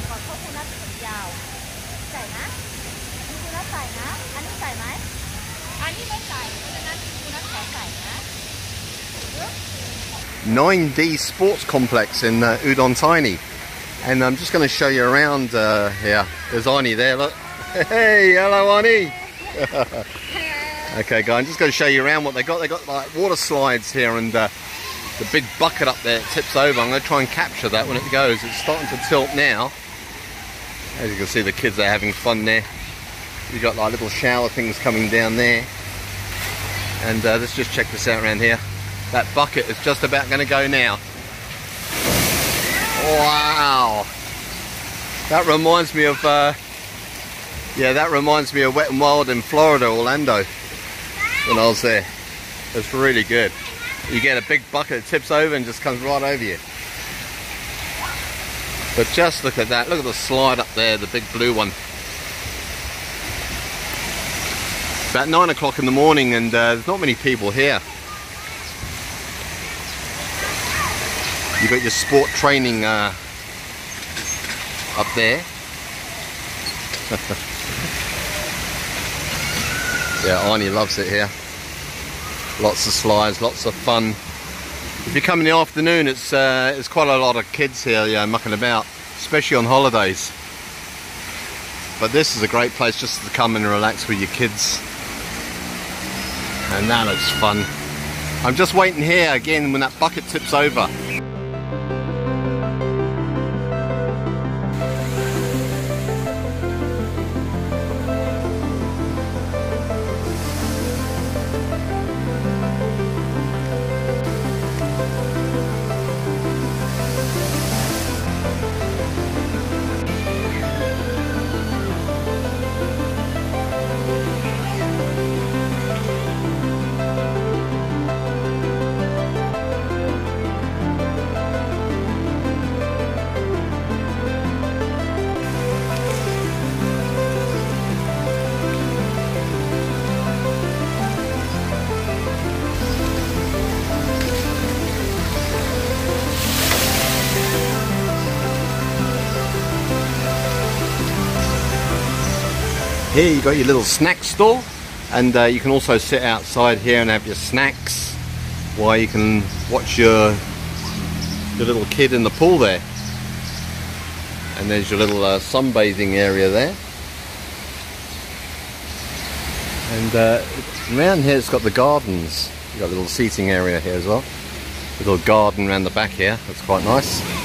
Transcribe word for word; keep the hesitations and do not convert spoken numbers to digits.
อกก่อนเพราะคุณนัทผมยาวใส่นะคุณนัทใส่นะอันนี้ใส่ไหมอันนี้ไม่ใส่เพราะฉะนั้นคุณนัทขอใส่นะ nine D Sports Complex in uh, Udon Thani, and I'm just going to show you around uh, here. There's Arnie there. Look, hey, hello Arnie. Okay, guys, I'm just going to show you around what they got. They got like water slides here and. Uh, The big bucket up there tips over. I'm going to try and capture that when it goes. It's starting to tilt now. As you can see, the kids are having fun there. You've got like little shower things coming down there. And uh, let's just check this out around here. That bucket is just about going to go now. Wow. That reminds me of, uh, yeah, that reminds me of Wet and Wild in Florida, Orlando, when I was there. It's really good. You get a big bucket that tips over and just comes right over you. But just look at that. Look at the slide up there, the big blue one. About nine o'clock in the morning and uh, there's not many people here. You've got your sport training uh, up there. Yeah, Arnie loves it here. Lots of slides, lots of fun. If you come in the afternoon, it's uh, it's quite a lot of kids here, you know, mucking about, especially on holidays. But this is a great place just to come and relax with your kids. And that looks fun. I'm just waiting here again when that bucket tips over. Here you've got your little snack store, and uh, you can also sit outside here and have your snacks while you can watch your, your little kid in the pool there. And there's your little uh, sunbathing area there. And uh, around here it's got the gardens. You've got a little seating area here as well. A little garden around the back here, that's quite nice.